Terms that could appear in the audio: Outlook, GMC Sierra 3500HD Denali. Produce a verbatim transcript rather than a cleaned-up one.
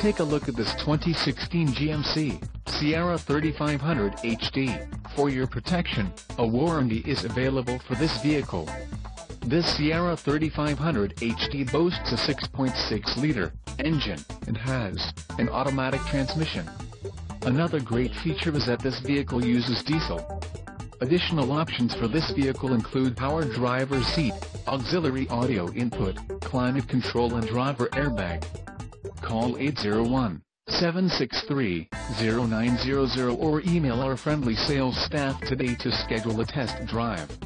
Take a look at this twenty sixteen G M C Sierra thirty-five hundred H D. For your protection, a warranty is available for this vehicle. This Sierra thirty-five hundred H D boasts a six point six liter engine and has an automatic transmission. Another great feature is that this vehicle uses diesel. Additional options for this vehicle include power driver's seat, auxiliary audio input, climate control and driver airbag. Call eight zero one, seven six three, zero nine zero zero or email our friendly sales staff today to schedule a test drive.